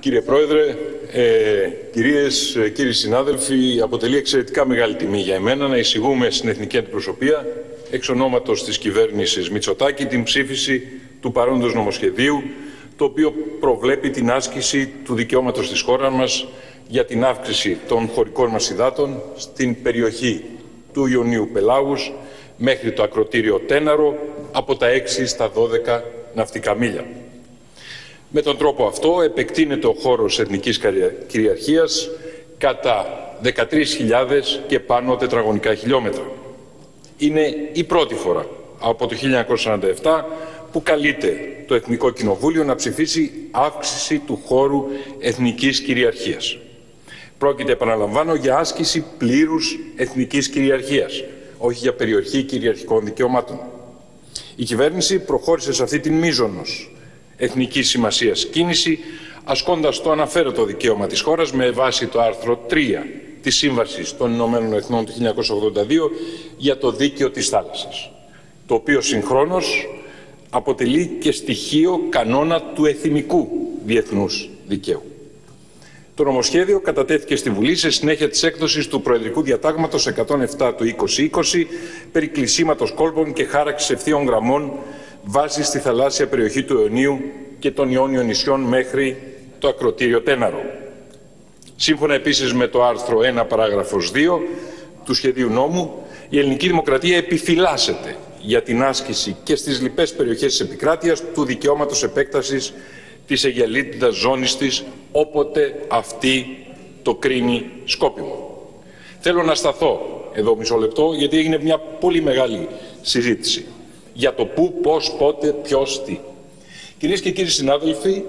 Κύριε Πρόεδρε, κυρίες, κύριοι συνάδελφοι, αποτελεί εξαιρετικά μεγάλη τιμή για εμένα να εισηγούμε στην Εθνική Αντιπροσωπεία, εξ ονόματος της κυβέρνησης Μητσοτάκη, την ψήφιση του παρόντος νομοσχεδίου, το οποίο προβλέπει την άσκηση του δικαιώματος της χώρας μας για την αύξηση των χωρικών μας υδάτων στην περιοχή του Ιωνίου Πελάγους μέχρι το Ακροτήριο Τέναρο από τα 6 στα 12 ναυτικά μίλια. Με τον τρόπο αυτό επεκτείνεται ο χώρος εθνικής κυριαρχίας κατά 13.000 και πάνω τετραγωνικά χιλιόμετρα. Είναι η πρώτη φορά από το 1947 που καλείται το Εθνικό Κοινοβούλιο να ψηφίσει αύξηση του χώρου εθνικής κυριαρχίας. Πρόκειται, επαναλαμβάνω, για άσκηση πλήρους εθνικής κυριαρχίας, όχι για περιοχή κυριαρχικών δικαιωμάτων. Η κυβέρνηση προχώρησε σε αυτή την μείζονος εθνικής σημασίας κίνηση, ασκώντας το αναφέρετο δικαίωμα της χώρας με βάση το άρθρο 3 της Σύμβασης των Ηνωμένων Εθνών του 1982 για το δίκαιο της θάλασσας, το οποίο συγχρόνως αποτελεί και στοιχείο κανόνα του εθιμικού διεθνούς δικαίου. Το νομοσχέδιο κατατέθηκε στη Βουλή σε συνέχεια της έκδοσης του Προεδρικού Διατάγματος 107 του 2020 περί κλεισίματος κόλπων και χάραξης ευθείων γραμμών βάσει στη θαλάσσια περιοχή του Ιωνίου και των Ιόνιων νησιών μέχρι το Ακροτήριο Τέναρο. Σύμφωνα επίσης με το άρθρο 1 παράγραφος 2 του σχεδίου νόμου, η ελληνική δημοκρατία επιφυλάσσεται για την άσκηση και στις λοιπές περιοχές της επικράτειας του δικαιώματος επέκτασης της αιγελίτιδας ζώνης της, όποτε αυτή το κρίνει σκόπιμο. Θέλω να σταθώ εδώ μισό λεπτό, γιατί έγινε μια πολύ μεγάλη συζήτηση για το πού, πώς, πότε, ποιος, τι. Κυρίες και κύριοι συνάδελφοι,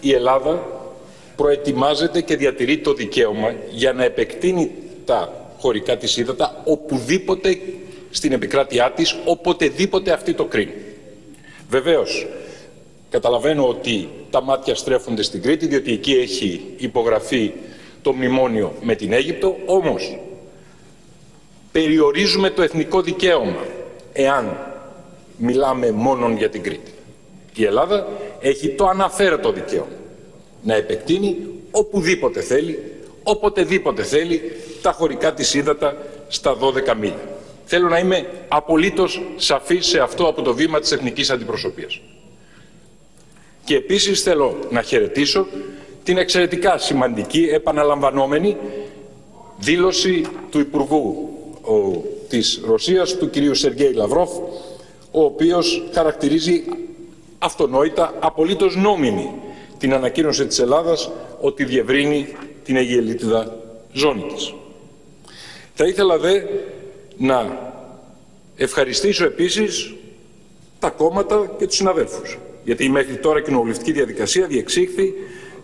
η Ελλάδα προετοιμάζεται και διατηρεί το δικαίωμα για να επεκτείνει τα χωρικά της ύδατα οπουδήποτε στην επικράτειά της, οποτεδήποτε αυτή το κρίνει. Βεβαίως, καταλαβαίνω ότι τα μάτια στρέφονται στην Κρήτη, διότι εκεί έχει υπογραφεί το μνημόνιο με την Αίγυπτο, όμως περιορίζουμε το εθνικό δικαίωμα εάν μιλάμε μόνον για την Κρήτη. Η Ελλάδα έχει το αναφέρετο δικαίωμα να επεκτείνει οπουδήποτε θέλει, οποτεδήποτε θέλει, τα χωρικά της ύδατα στα 12 μίλια. Θέλω να είμαι απολύτως σαφής σε αυτό από το βήμα της Εθνικής Αντιπροσωπείας. Και επίσης θέλω να χαιρετήσω την εξαιρετικά σημαντική, επαναλαμβανόμενη δήλωση του Υπουργού της Ρωσίας, του κυρίου Σεργέη Λαυρόφ, ο οποίος χαρακτηρίζει αυτονόητα, απολύτως νόμιμη την ανακοίνωση της Ελλάδας ότι διευρύνει την αιγελίτιδα ζώνη της. Θα ήθελα δε να ευχαριστήσω επίσης τα κόμματα και τους συναδέλφους, γιατί η μέχρι τώρα κοινοβουλευτική διαδικασία διεξήχθη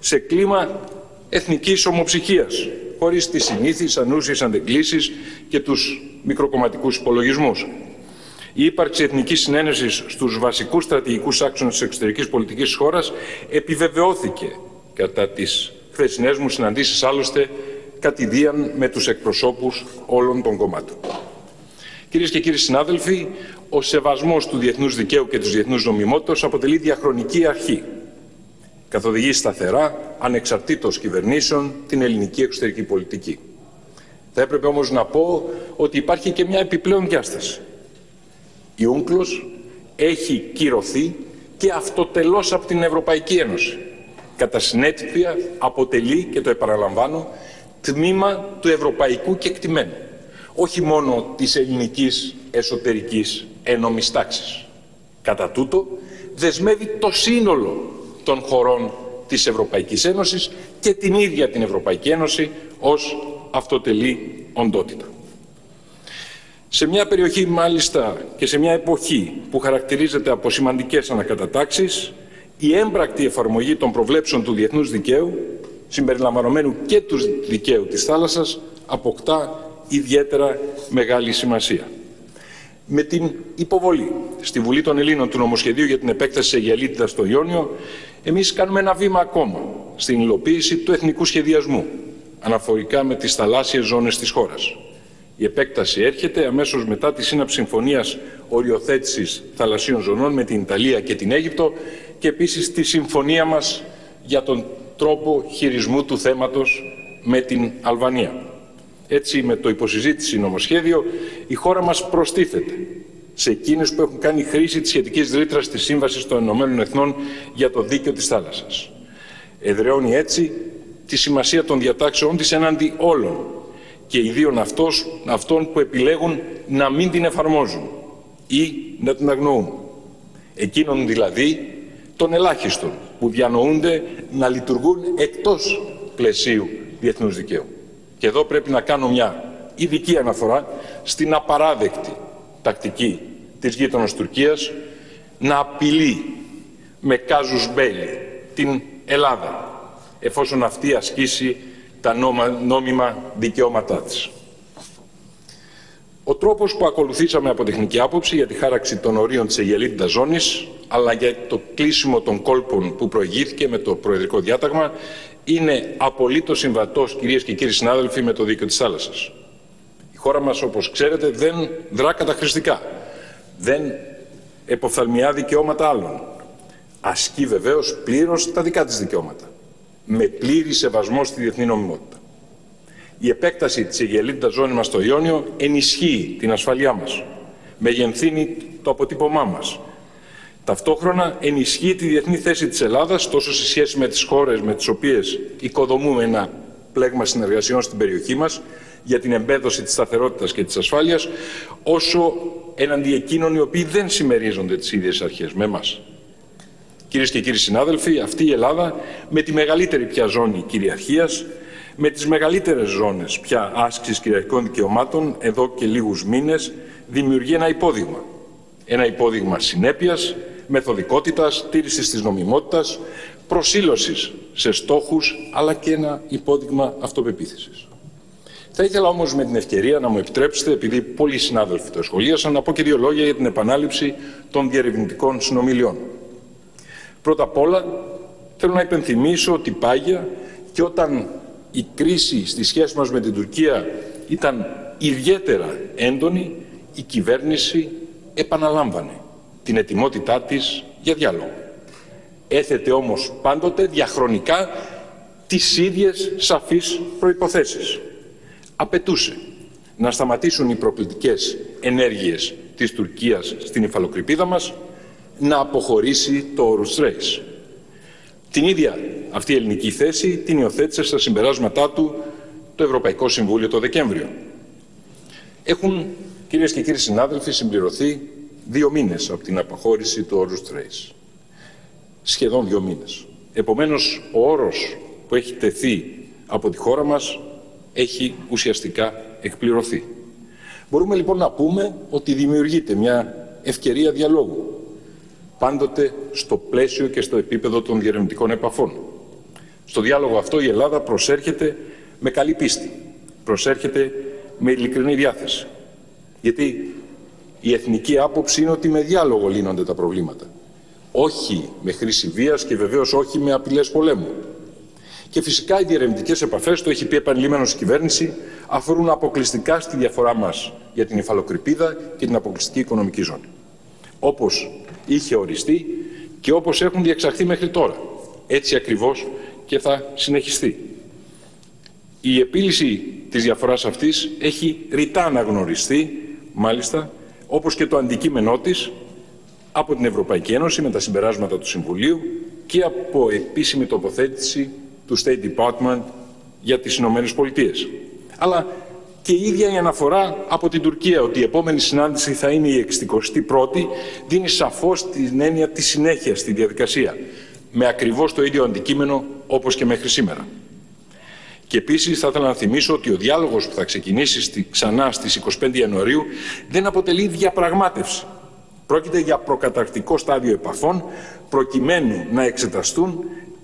σε κλίμα εθνικής ομοψυχίας, χωρίς τις συνήθεις, ανούσιες αντεγκλήσεις και τους μικροκομματικούς υπολογισμούς. Η ύπαρξη εθνικής συνένεσης στους βασικούς στρατηγικούς άξονες της εξωτερικής πολιτικής της χώρας επιβεβαιώθηκε κατά τις χθεσινές μου συναντήσεις, άλλωστε κατηδίαν με τους εκπροσώπους όλων των κομμάτων. Κυρίες και κύριοι συνάδελφοι, ο σεβασμός του διεθνούς δικαίου και της διεθνούς νομιμότητας αποτελεί διαχρονική αρχή. Καθοδηγεί σταθερά, ανεξαρτήτως κυβερνήσεων, την ελληνική εξωτερική πολιτική. Θα έπρεπε όμως να πω ότι υπάρχει και μια επιπλέον διάσταση. Η UNCLOS έχει κυρωθεί και αυτοτελώς από την Ευρωπαϊκή Ένωση. Κατά συνέπεια αποτελεί, και το επαναλαμβάνω, τμήμα του ευρωπαϊκού κεκτημένου, όχι μόνο της ελληνικής εσωτερικής ένομης τάξης. Κατά τούτο, δεσμεύει το σύνολο των χωρών της Ευρωπαϊκής Ένωσης και την ίδια την Ευρωπαϊκή Ένωση ως αυτοτελή οντότητα. Σε μια περιοχή, μάλιστα, και σε μια εποχή που χαρακτηρίζεται από σημαντικές ανακατατάξεις, η έμπρακτη εφαρμογή των προβλέψεων του διεθνούς δικαίου, συμπεριλαμβανομένου και του δικαίου της θάλασσας, αποκτά ιδιαίτερα μεγάλη σημασία. Με την υποβολή στη Βουλή των Ελλήνων του νομοσχεδίου για την επέκταση της αιγελίτιδας στο Ιόνιο, εμείς κάνουμε ένα βήμα ακόμα στην υλοποίηση του εθνικού σχεδιασμού αναφορικά με τις θαλάσσιες ζώνες της χώρας. Η επέκταση έρχεται αμέσως μετά τη σύναψη συμφωνίας οριοθέτησης θαλασσίων ζωνών με την Ιταλία και την Αίγυπτο και επίσης τη συμφωνία μας για τον τρόπο χειρισμού του θέματος με την Αλβανία. Έτσι, με το υποσυζήτηση νομοσχέδιο, η χώρα μας προστίθεται σε εκείνους που έχουν κάνει χρήση της σχετικής ρήτρας της Σύμβασης των Ηνωμένων Εθνών για το δίκαιο της θάλασσας. Εδραιώνει έτσι τη σημασία των διατάξεών της εναντί όλων και ιδίων αυτών που επιλέγουν να μην την εφαρμόζουν ή να την αγνοούν. Εκείνων δηλαδή των ελάχιστων που διανοούνται να λειτουργούν εκτός πλαισίου διεθνούς δικαίου. Και εδώ πρέπει να κάνω μια ειδική αναφορά στην απαράδεκτη τακτική της γείτονας Τουρκίας να απειλεί με κάζους μπέλη την Ελλάδα εφόσον αυτή ασκήσει τα νόμιμα δικαιώματά της. Ο τρόπος που ακολουθήσαμε από τεχνική άποψη για τη χάραξη των ορίων της Αιγελίντας ζώνης αλλά για το κλείσιμο των κόλπων που προηγήθηκε με το Προεδρικό Διάταγμα είναι απολύτως συμβατός, κυρίες και κύριοι συνάδελφοι, με το δίκαιο της θάλασσας. Η χώρα μας, όπως ξέρετε, δεν δρά καταχρηστικά, δεν εποφθαλμιά δικαιώματα άλλων. Ασκεί βεβαίως πλήρως τα δικά της δικαιώματα, με πλήρη σεβασμό στη διεθνή νομιμότητα. Η επέκταση της Αιγελίντας ζώνης μας στο Ιόνιο ενισχύει την ασφαλειά μας, μεγενθύνει το αποτύπωμά μας. Ταυτόχρονα ενισχύει τη διεθνή θέση της Ελλάδας τόσο σε σχέση με τις χώρες με τις οποίες οικοδομούμε ένα πλέγμα συνεργασιών στην περιοχή μας για την εμπέδωση της σταθερότητας και της ασφάλειας, όσο εναντί εκείνων οι οποίοι δεν συμμερίζονται τις ίδιες αρχές με εμάς. Κυρίες και κύριοι συνάδελφοι, αυτή η Ελλάδα με τη μεγαλύτερη πια ζώνη κυριαρχίας, με τις μεγαλύτερες ζώνες πια άσκησης κυριαρχικών δικαιωμάτων εδώ και λίγους μήνες δημιουργεί ένα υπόδειγμα. Ένα υπόδειγμα συνέπειας, μεθοδικότητας, τήρησης της νομιμότητας, προσήλωσης σε στόχους, αλλά και ένα υπόδειγμα αυτοπεποίθησης. Θα ήθελα όμως με την ευκαιρία να μου επιτρέψετε, επειδή πολλοί συνάδελφοι το σχολίασαν, να πω και δύο λόγια για την επανάληψη των διερευνητικών συνομιλιών. Πρώτα απ' όλα, θέλω να υπενθυμίσω ότι πάγια και όταν η κρίση στη σχέση μας με την Τουρκία ήταν ιδιαίτερα έντονη, η κυβέρνηση επαναλάμβανε την ετοιμότητά της για διάλογο. Έθετε όμως πάντοτε διαχρονικά τις ίδιες σαφείς προϋποθέσεις. Απαιτούσε να σταματήσουν οι προκλητικές ενέργειες της Τουρκίας στην υφαλοκρηπίδα μας, να αποχωρήσει το Oruc Reis. Την ίδια αυτή η ελληνική θέση την υιοθέτησε στα συμπεράσματά του το Ευρωπαϊκό Συμβούλιο το Δεκέμβριο. Έχουν, κυρίες και κύριοι συνάδελφοι, συμπληρωθεί 2 μήνες από την αποχώρηση του Oruc Reis. Σχεδόν 2 μήνες. Επομένως, ο όρος που έχει τεθεί από τη χώρα μας έχει ουσιαστικά εκπληρωθεί. Μπορούμε λοιπόν να πούμε ότι δημιουργείται μια ευκαιρία διαλόγου, πάντοτε στο πλαίσιο και στο επίπεδο των διερευνητικών επαφών. Στο διάλογο αυτό η Ελλάδα προσέρχεται με καλή πίστη, προσέρχεται με ειλικρινή διάθεση. Γιατί η εθνική άποψη είναι ότι με διάλογο λύνονται τα προβλήματα. Όχι με χρήση βίας και βεβαίως όχι με απειλές πολέμου. Και φυσικά οι διερευνητικές επαφές, το έχει πει επανειλημμένως η κυβέρνηση, αφορούν αποκλειστικά στη διαφορά μας για την υφαλοκρηπίδα και την αποκλειστική οικονομική ζώνη. Όπως είχε οριστεί και όπως έχουν διεξαχθεί μέχρι τώρα. Έτσι ακριβώς και θα συνεχιστεί. Η επίλυση της διαφοράς αυτής έχει ρητά αναγνωριστεί, μάλιστα, όπως και το αντικείμενό της από την Ευρωπαϊκή Ένωση με τα συμπεράσματα του Συμβουλίου και από επίσημη τοποθέτηση του State Department για τις Ηνωμένες Πολιτείες. Αλλά και η ίδια η αναφορά από την Τουρκία ότι η επόμενη συνάντηση θα είναι η 61η δίνει σαφώς την έννοια της συνέχειας στη διαδικασία, με ακριβώς το ίδιο αντικείμενο όπως και μέχρι σήμερα. Και επίσης θα ήθελα να θυμίσω ότι ο διάλογος που θα ξεκινήσει ξανά στις 25 Ιανουαρίου δεν αποτελεί διαπραγμάτευση. Πρόκειται για προκαταρκτικό στάδιο επαφών προκειμένου να εξεταστούν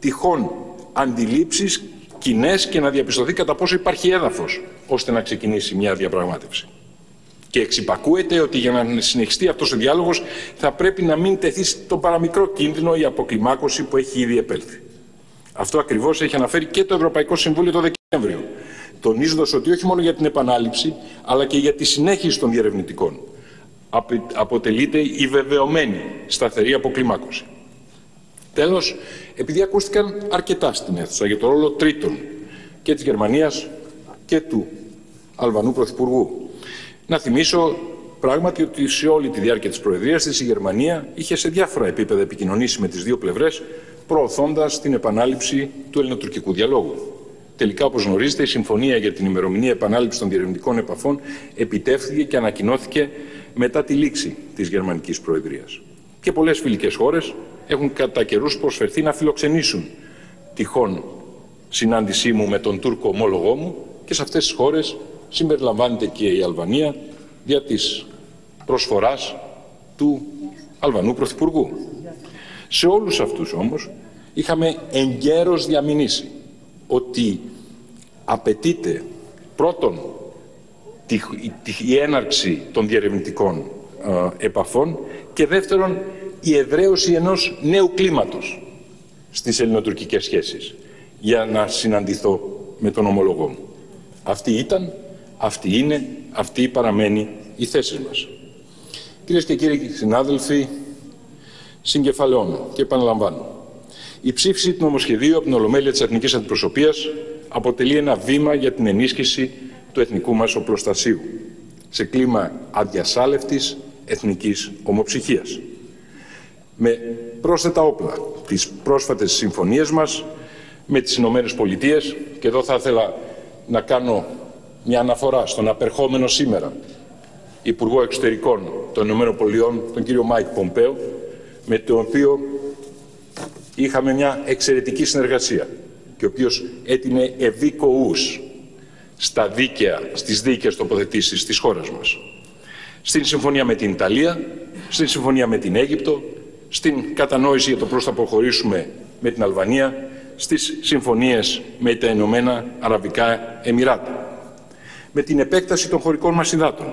τυχόν αντιλήψεις κοινές και να διαπιστωθεί κατά πόσο υπάρχει έδαφος ώστε να ξεκινήσει μια διαπραγμάτευση. Και εξυπακούεται ότι για να συνεχιστεί αυτός ο διάλογος θα πρέπει να μην τεθεί στον παραμικρό κίνδυνο η αποκλιμάκωση που έχει ήδη επέλθει. Αυτό ακριβώς έχει αναφέρει και το Ευρωπαϊκό Συμβούλιο το Δεκέμβριο, τονίζοντας ότι όχι μόνο για την επανάληψη αλλά και για τη συνέχιση των διερευνητικών αποτελείται η βεβαιωμένη σταθερή αποκλιμάκωση. Τέλος, επειδή ακούστηκαν αρκετά στην αίθουσα για το ρόλο τρίτων και της Γερμανίας και του Αλβανού Πρωθυπουργού, να θυμίσω πράγματι ότι σε όλη τη διάρκεια της Προεδρίας της η Γερμανία είχε σε διάφορα επίπεδα επικοινωνήσει με τις δύο πλευρές, προωθώντας την επανάληψη του ελληνοτουρκικού διαλόγου. Τελικά, όπως γνωρίζετε, η συμφωνία για την ημερομηνία επανάληψης των διερευνητικών επαφών επιτεύχθηκε και ανακοινώθηκε μετά τη λήξη της Γερμανικής Προεδρίας. Και πολλές φιλικές χώρες έχουν κατά καιρούς προσφερθεί να φιλοξενήσουν τυχόν συνάντησή μου με τον Τούρκο ομόλογό μου, και σε αυτές τις χώρες συμπεριλαμβάνεται και η Αλβανία δια της προσφοράς του Αλβανού Πρωθυπουργού. Σε όλους αυτούς όμως είχαμε εγκαίρως διαμηνήσει ότι απαιτείται πρώτον η έναρξη των διερευνητικών επαφών και δεύτερον η εδραίωση ενός νέου κλίματος στις ελληνοτουρκικές σχέσεις για να συναντηθώ με τον ομολογό μου. Αυτή ήταν, αυτή είναι, αυτή παραμένει η θέση μας. Κυρίες και κύριοι συνάδελφοι, συγκεφαλαιώνω και επαναλαμβάνω. Η ψήφιση του νομοσχεδίου από την Ολομέλεια της Εθνικής Αντιπροσωπείας αποτελεί ένα βήμα για την ενίσχυση του εθνικού μας οπλοστασίου σε κλίμα αδιασάλευτης εθνικής ομοψυχίας. Με πρόσθετα όπλα τις πρόσφατες συμφωνίες μας με τις Ηνωμένες Πολιτείες, και εδώ θα ήθελα να κάνω μια αναφορά στον απερχόμενο σήμερα Υπουργό Εξωτερικών των Ηνωμένων Πολιτειών, τον κύριο Μάικ Πομπέο, με τον οποίο είχαμε μια εξαιρετική συνεργασία και ο οποίος έτεινε ευήκοους στα δίκαια, στις δίκαιες τοποθετήσεις της χώρας μας. Στην συμφωνία με την Ιταλία, στην συμφωνία με την Αίγυπτο, στην κατανόηση για το πώς θα προχωρήσουμε με την Αλβανία, στις συμφωνίες με τα Ηνωμένα Αραβικά Εμιράτα, με την επέκταση των χωρικών μας υδάτων,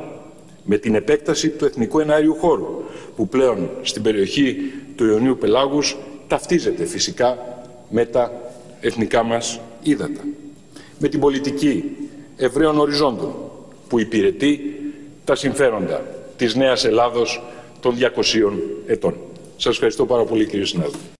με την επέκταση του εθνικού εναέριου χώρου, που πλέον στην περιοχή του Ιωνίου Πελάγους ταυτίζεται φυσικά με τα εθνικά μας ύδατα, με την πολιτική ευραίων οριζόντων που υπηρετεί τα συμφέροντα της Νέας Ελλάδος των 200 ετών. Σας ευχαριστώ πάρα πολύ, κύριε συνάδελφε.